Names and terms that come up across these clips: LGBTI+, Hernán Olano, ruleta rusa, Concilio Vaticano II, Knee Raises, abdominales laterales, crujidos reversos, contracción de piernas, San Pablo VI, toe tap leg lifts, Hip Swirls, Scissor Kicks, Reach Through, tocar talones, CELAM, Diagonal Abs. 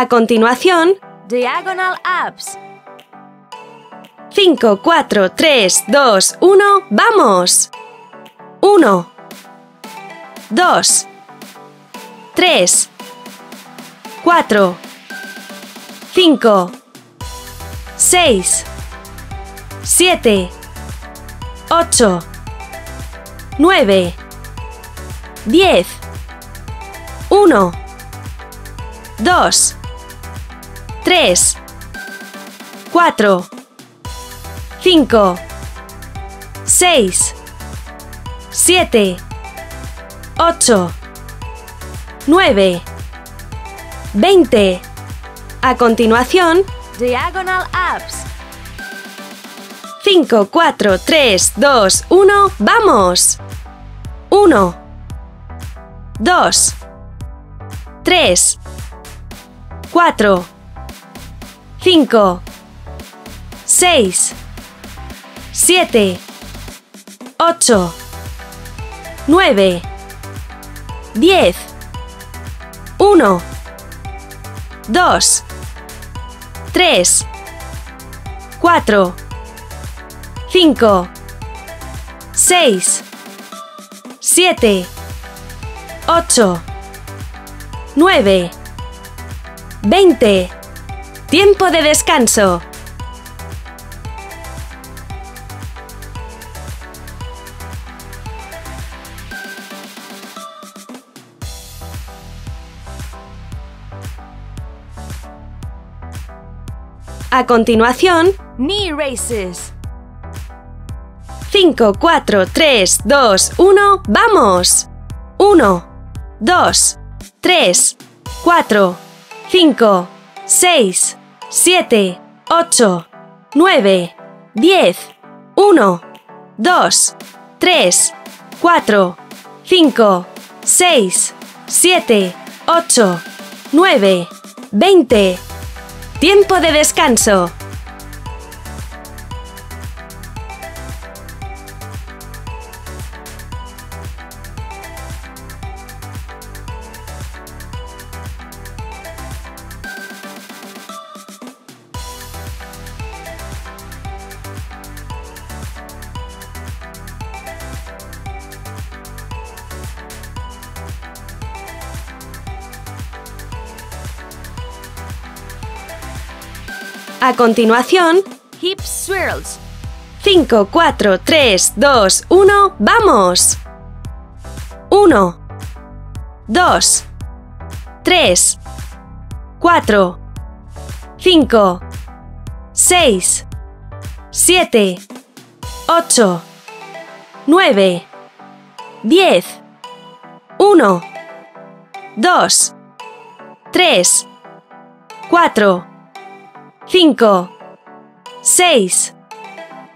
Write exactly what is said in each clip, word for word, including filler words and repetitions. A continuación, Diagonal Abs. cinco, cuatro, tres, dos, uno, ¡vamos! uno, dos, tres, cuatro, cinco, seis, siete, ocho, nueve, diez, uno, dos, tres, cuatro, cinco, seis, siete, ocho, nueve, veinte. A continuación, Diagonal Abs. cinco, cuatro, tres, dos, uno, ¡vamos! uno, dos, tres, cuatro, cinco, seis, siete, ocho, nueve, diez, uno, dos, tres, cuatro, cinco, seis, siete, ocho, nueve, veinte. Tiempo de descanso. A continuación, Knee Raises. cinco, cuatro, tres, dos, uno, ¡vamos! uno, dos, tres, cuatro, cinco, seis, siete, ocho, nueve, diez, uno, dos, tres, cuatro, cinco, seis, siete, ocho, nueve, veinte. Tiempo de descanso. A continuación, Hip Swirls. cinco, cuatro, tres, dos, uno, ¡vamos! uno, dos, tres, cuatro, cinco, seis, siete, ocho, nueve, diez, uno, dos, tres, cuatro, cinco, seis,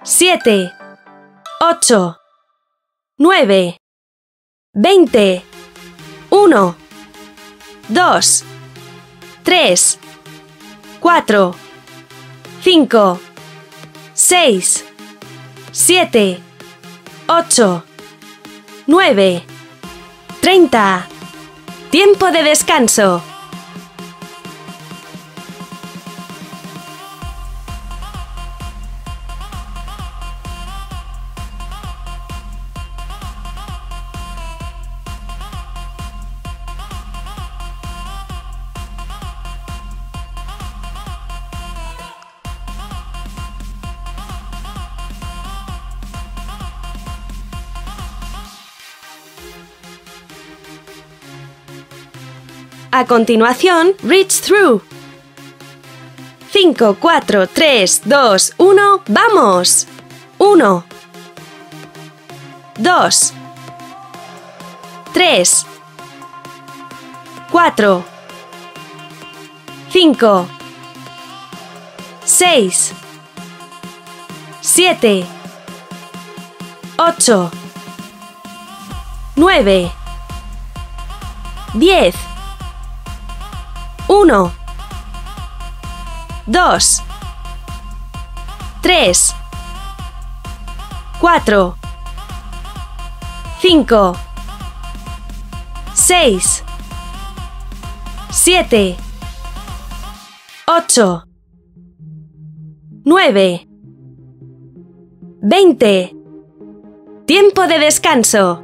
siete, ocho, nueve, veinte, uno, dos, tres, cuatro, cinco, seis, siete, ocho, nueve, treinta. Tiempo de descanso. A continuación, Reach Through. cinco, cuatro, tres, dos, uno, ¡vamos! uno, dos, tres, cuatro, cinco, seis, siete, ocho, nueve, diez. uno, dos, tres, cuatro, cinco, seis, siete, ocho, nueve, veinte. Tiempo de descanso.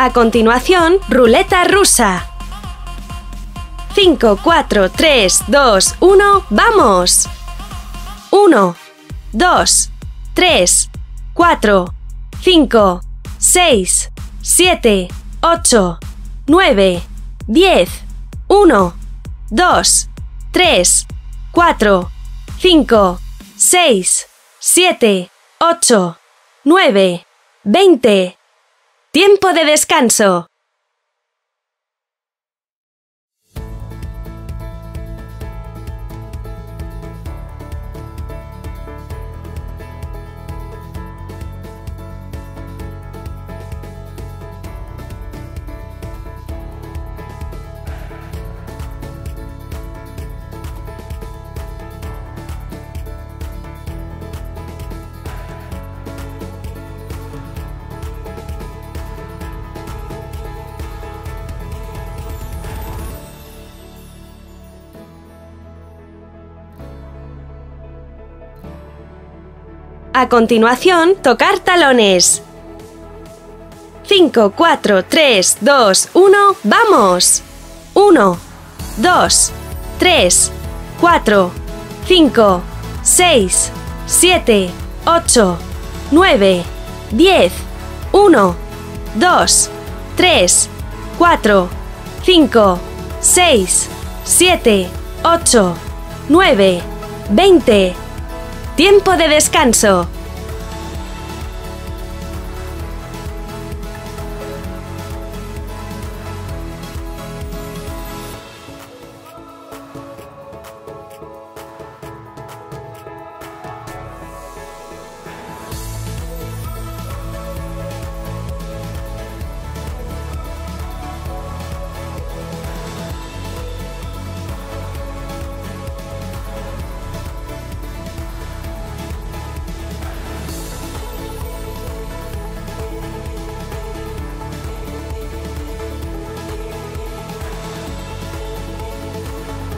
A continuación, ruleta rusa. cinco, cuatro, tres, dos, uno, ¡vamos! uno, dos, tres, cuatro, cinco, seis, siete, ocho, nueve, diez, uno, dos, tres, cuatro, cinco, seis, siete, ocho, nueve, veinte. ¡Tiempo de descanso! A continuación, tocar talones. cinco, cuatro, tres, dos, uno, ¡vamos! uno, dos, tres, cuatro, cinco, seis, siete, ocho, nueve, diez, uno, dos, tres, cuatro, cinco, seis, siete, ocho, nueve, veinte. Tiempo de descanso.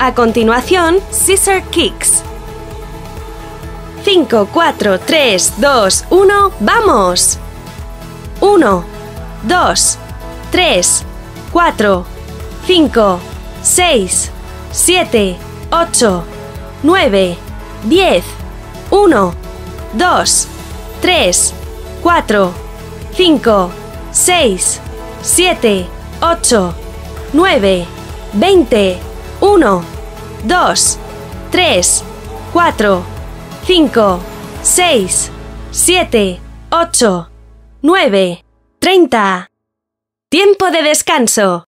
A continuación, Scissor Kicks. cinco, cuatro, tres, dos, uno, ¡vamos! uno, dos, tres, cuatro, cinco, seis, siete, ocho, nueve, diez, uno, dos, tres, cuatro, cinco, seis, siete, ocho, nueve, treinta. Tiempo de descanso.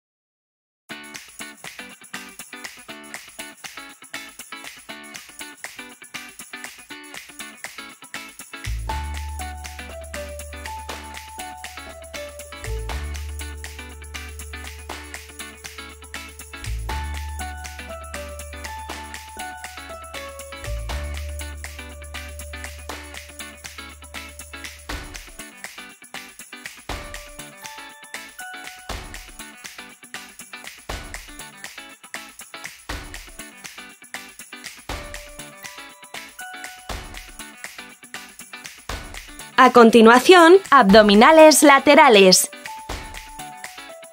A continuación, abdominales laterales.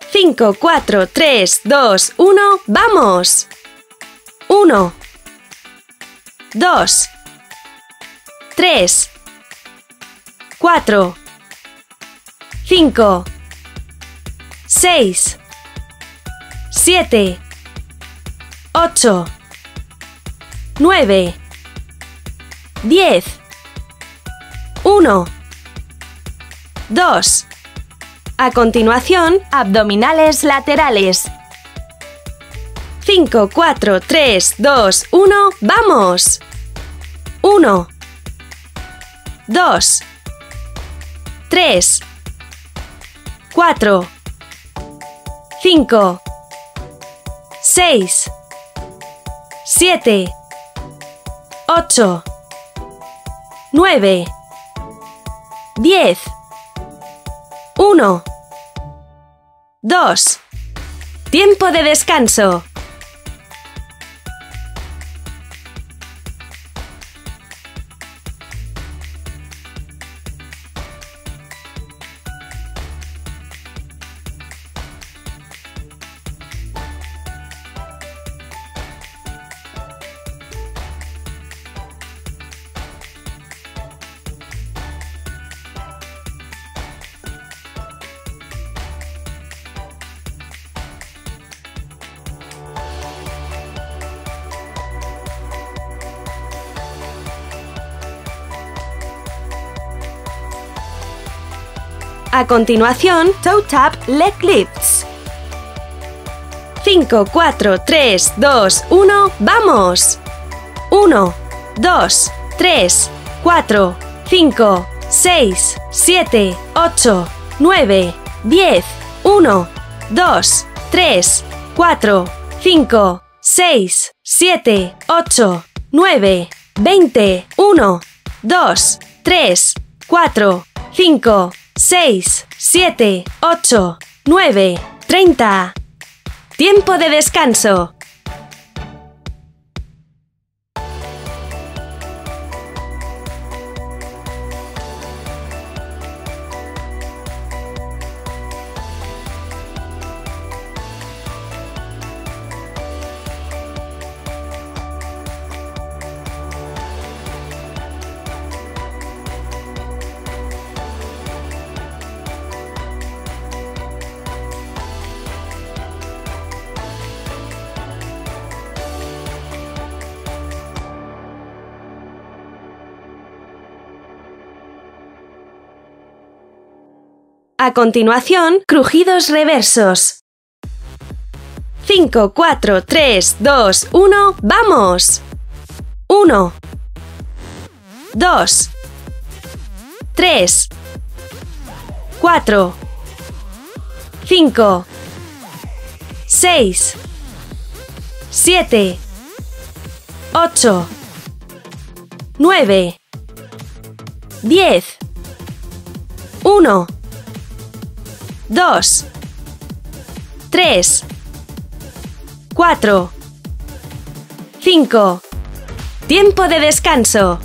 cinco, cuatro, tres, dos, uno, ¡vamos! uno, dos, tres, cuatro, cinco, seis, siete, ocho, nueve, diez, uno, dos. A continuación, abdominales laterales. cinco, cuatro, tres, dos, uno, ¡vamos! uno, dos, tres, cuatro, cinco, seis, siete, ocho, nueve, diez, uno, dos. Tiempo de descanso. A continuación, toe tap leg lifts. cinco, cuatro, tres, dos, uno, ¡vamos! uno, dos, tres, cuatro, cinco, seis, siete, ocho, nueve, diez, uno, dos, tres, cuatro, cinco, seis, siete, ocho, nueve, veinte, uno, dos, tres, cuatro, cinco, seis, siete, ocho, nueve, treinta. Tiempo de descanso. A continuación, crujidos reversos. cinco, cuatro, tres, dos, uno, ¡vamos! uno, dos, tres, cuatro, cinco, seis, siete, ocho, nueve, diez, uno, dos, tres, cuatro, cinco. Tiempo de descanso.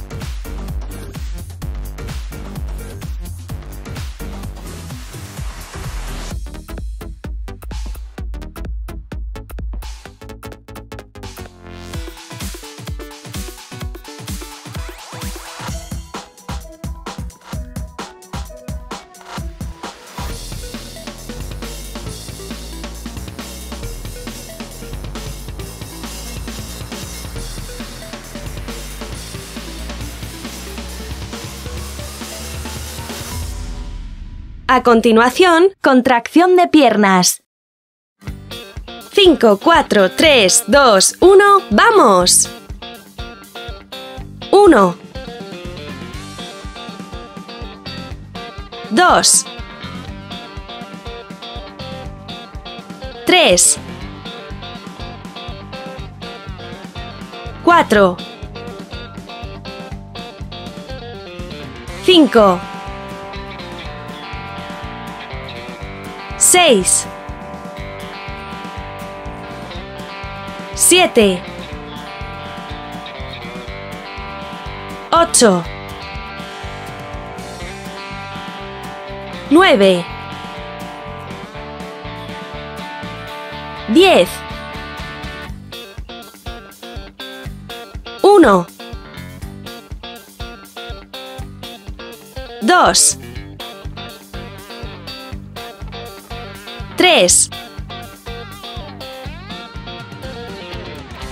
A continuación, contracción de piernas. cinco, cuatro, tres, dos, uno, ¡vamos! cinco, seis, siete, ocho, nueve, diez, uno, dos, tres,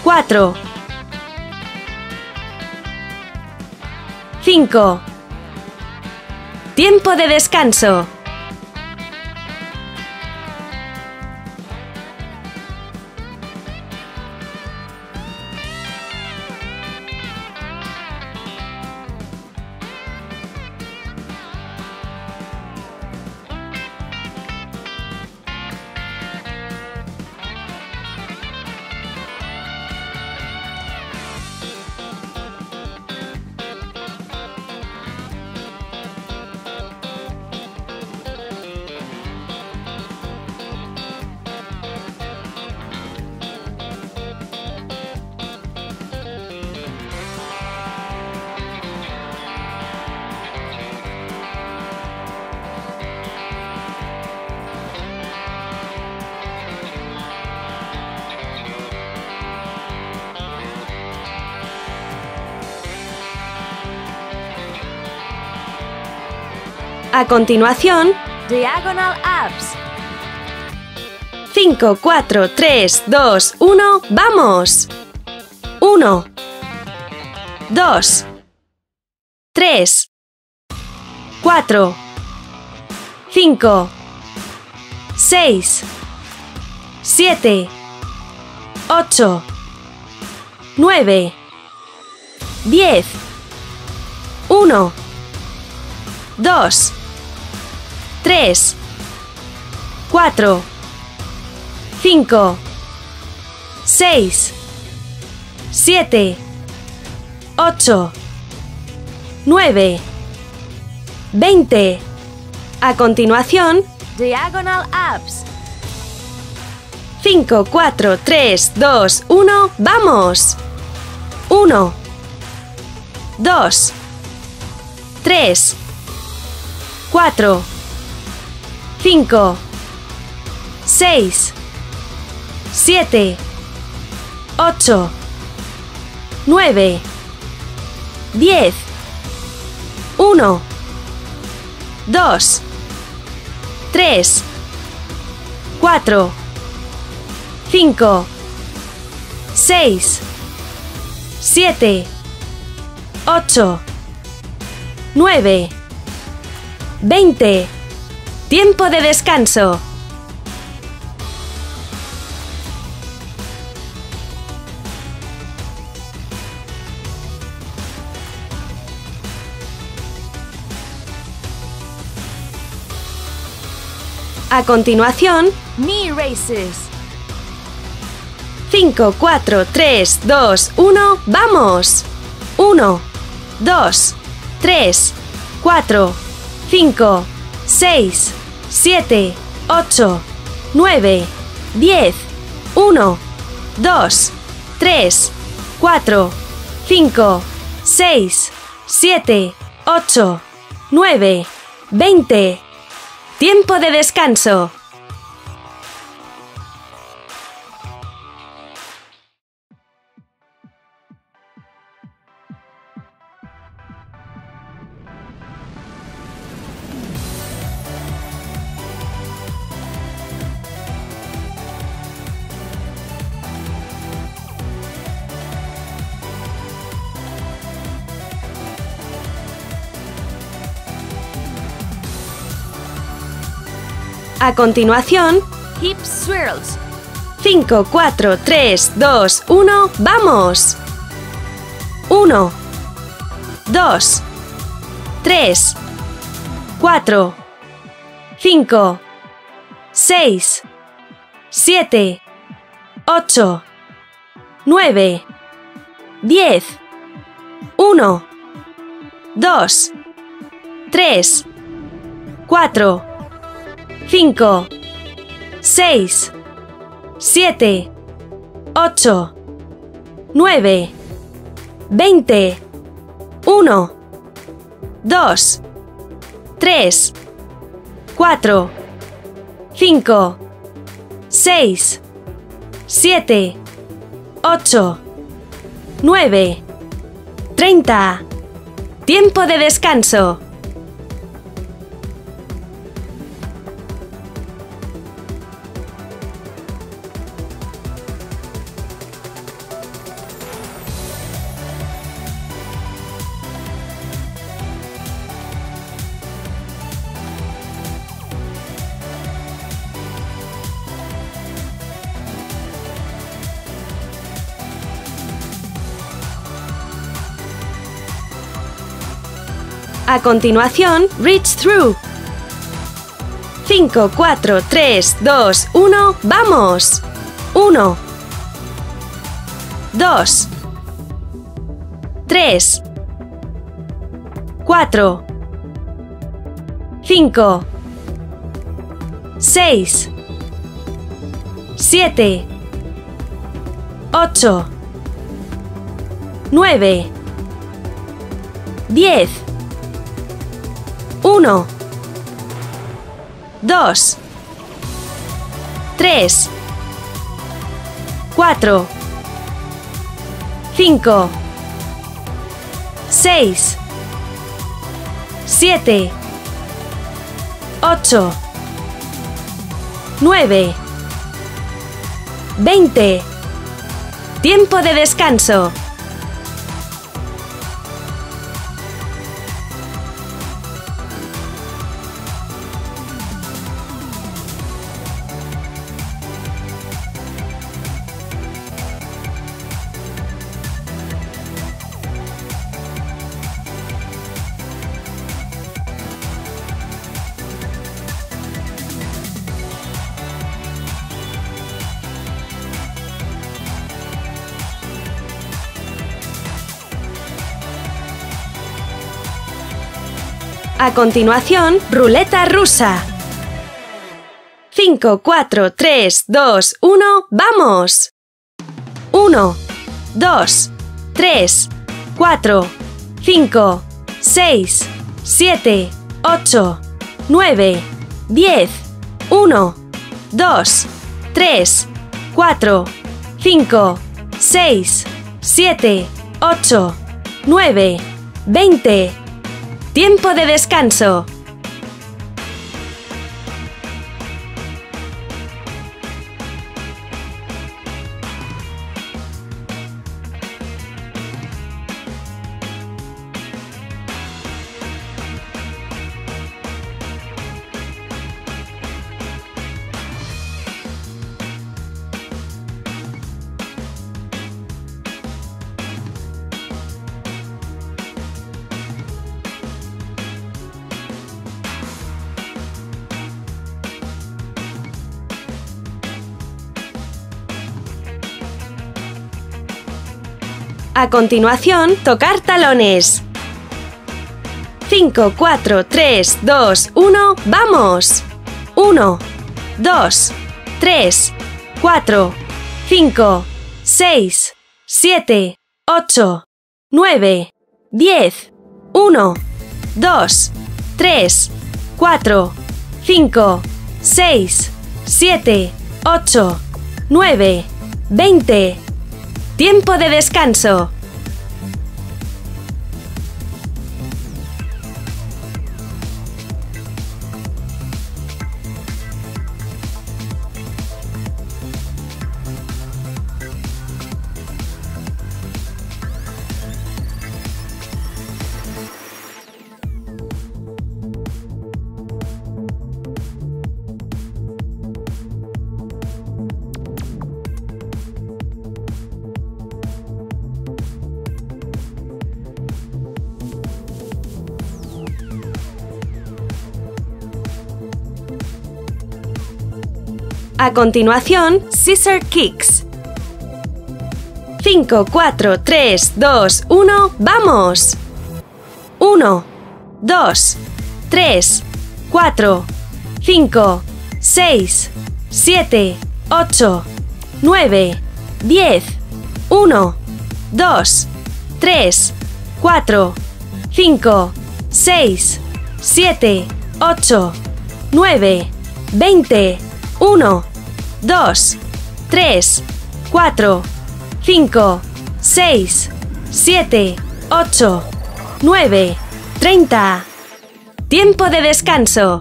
cuatro, cinco. Tiempo de descanso. A continuación, Diagonal Abs. cinco, cuatro, tres, dos, uno, ¡vamos! uno, dos, tres, cuatro, cinco, seis, siete, ocho, nueve, diez, uno, dos, tres, cuatro, cinco, seis, siete, ocho, nueve, veinte. A continuación, Diagonal Abs. cinco, cuatro, tres, dos, uno, ¡vamos! uno, dos, tres, cuatro, cinco, seis, siete, ocho, nueve, diez, uno, dos, tres, cuatro, cinco, seis, siete, ocho, nueve, veinte. Tiempo de descanso. A continuación, Knee Raises. cinco, cuatro, tres, dos, uno, ¡vamos! uno, dos, tres, cuatro, cinco, seis, siete, ocho, nueve, diez, uno, dos, tres, cuatro, cinco, seis, siete, ocho, nueve, veinte. Tiempo de descanso. A continuación, Hip Swirls. cinco, cuatro, tres, dos, uno, ¡vamos! uno, dos, tres, cuatro, cinco, seis, siete, ocho, nueve, diez, uno, dos, tres, cuatro, cinco, seis, siete, ocho, nueve, veinte, uno, dos, tres, cuatro, cinco, seis, siete, ocho, nueve, treinta. Tiempo de descanso. A continuación, Reach Through. cinco, cuatro, tres, dos, uno, ¡vamos! uno, dos, tres, cuatro, cinco, seis, siete, ocho, nueve, diez. uno, dos, tres, cuatro, cinco, seis, siete, ocho, nueve, veinte. Tiempo de descanso. A continuación, ruleta rusa. cinco, cuatro, tres, dos, uno, ¡vamos! uno, dos, tres, cuatro, cinco, seis, siete, ocho, nueve, diez, uno, dos, tres, cuatro, cinco, seis, siete, ocho, nueve, veinte. Tiempo de descanso. A continuación, tocar talones. cinco, cuatro, tres, dos, uno, ¡vamos! uno, dos, tres, cuatro, cinco, seis, siete, ocho, nueve, diez, uno, dos, tres, cuatro, cinco, seis, siete, ocho, nueve, veinte. Tiempo de descanso. A continuación, Scissor Kicks. cinco, cuatro, tres, dos, uno, ¡vamos! uno, dos, tres, cuatro, cinco, seis, siete, ocho, nueve, diez, uno, dos, tres, cuatro, cinco, seis, siete, ocho, nueve, treinta. Tiempo de descanso.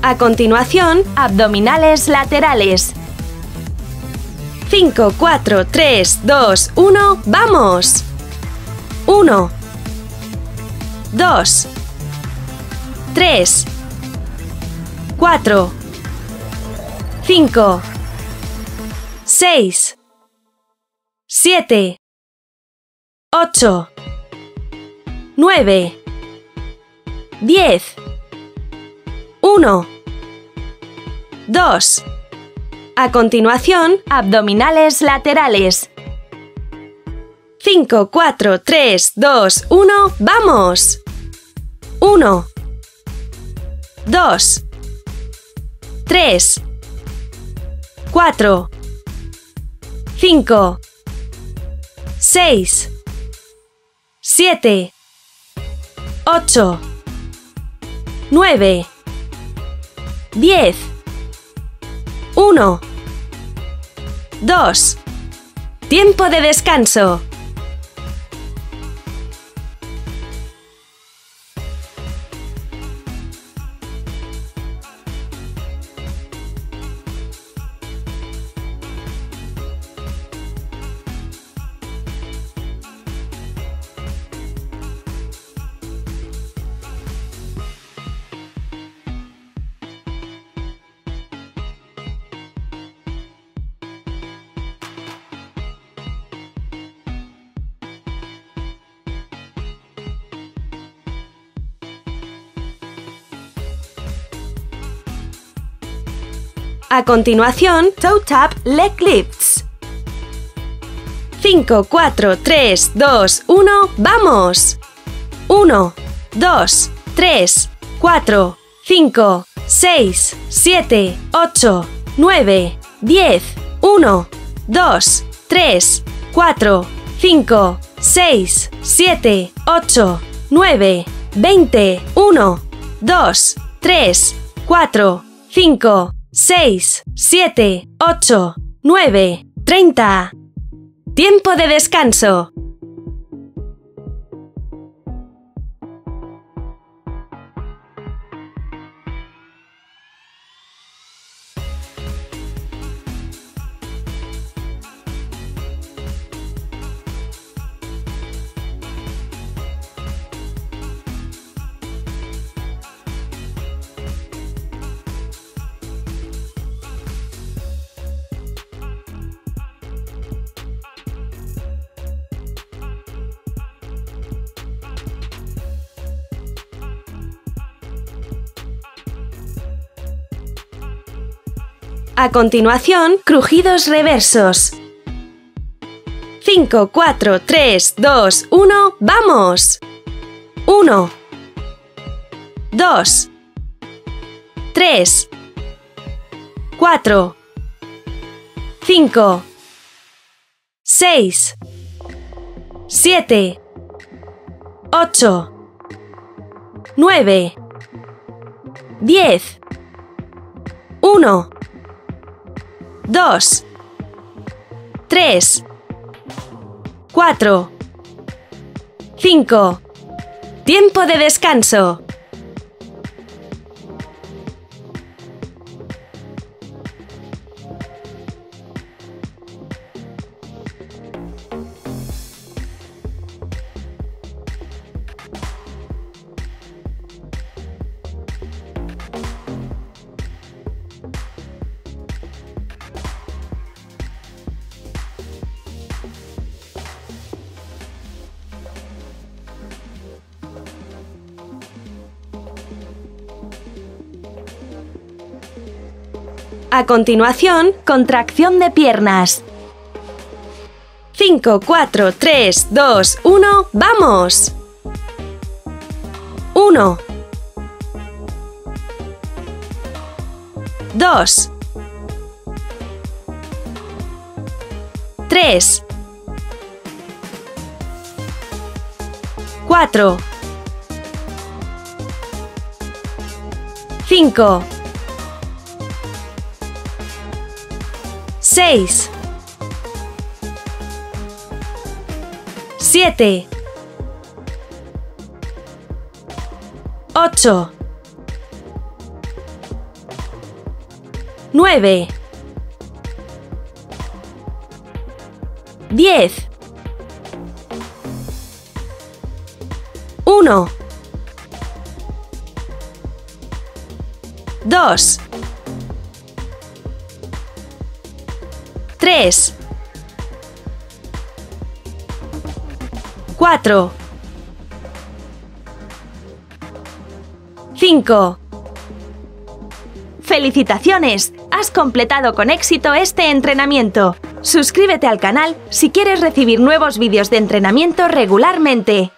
A continuación, abdominales laterales. cinco, cuatro, tres, dos, uno, ¡vamos! uno, dos, tres, cuatro, cinco, seis, siete, ocho, nueve, diez, uno, dos, A continuación, abdominales laterales. cinco, cuatro, tres, dos, uno, ¡vamos! uno, dos, tres, cuatro, cinco, seis, siete, ocho, nueve, diez, uno, dos. Tiempo de descanso. A continuación, toe tap leg lifts. cinco, cuatro, tres, dos, uno, ¡vamos! uno, dos, tres, cuatro, cinco, seis, siete, ocho, nueve, diez, uno, dos, tres, cuatro, cinco, seis, siete, ocho, nueve, veinte, uno, dos, tres, cuatro, cinco, seis, siete, ocho, nueve, treinta. Tiempo de descanso. A continuación, crujidos reversos. cinco, cuatro, tres, dos, uno, ¡vamos! uno, dos, tres, cuatro, cinco, seis, siete, ocho, nueve, diez, uno. dos, tres, cuatro, cinco. Tiempo de descanso. A continuación, contracción de piernas. cinco, cuatro, tres, dos, uno, ¡vamos! cuatro, cinco. ¡Felicitaciones! has completado con éxito este entrenamiento. Suscríbete al canal si quieres recibir nuevos vídeos de entrenamiento regularmente.